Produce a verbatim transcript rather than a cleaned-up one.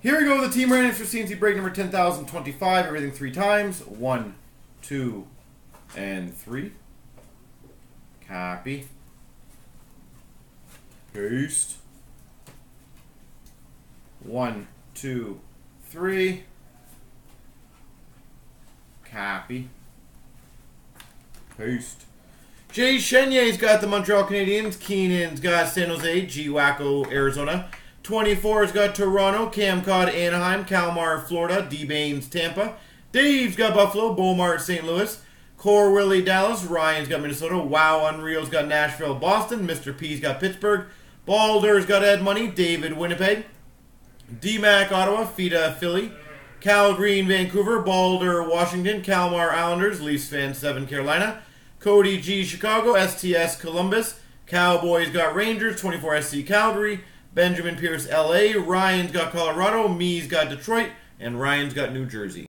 Here we go with the team random for C N C break number ten thousand twenty-five. Everything three times. One, two, and three. Copy. Paste. One, two, three. Copy. Paste. Jay Chenier's got the Montreal Canadiens. Keenan's got San Jose. G. Wacko, Arizona. twenty-four's got Toronto. Cam Cod, Anaheim. Kalmar, Florida. D. Baines, Tampa. Dave's got Buffalo. Beaumart, Saint Louis. Corwilly, Dallas. Ryan's got Minnesota. Wow, Unreal's got Nashville, Boston. Mister P's got Pittsburgh. Balder's got Ed Money. David, Winnipeg. D-Mac, Ottawa. Fita, Philly. Cal Green, Vancouver. Balder, Washington. Kalmar, Islanders. Leafs fan, seven, Carolina. Cody G, Chicago. S T S, Columbus. Cowboys got Rangers. twenty-four S C, Calgary. Benjamin Pierce, L A. Ryan's got Colorado. Me's got Detroit. And Ryan's got New Jersey.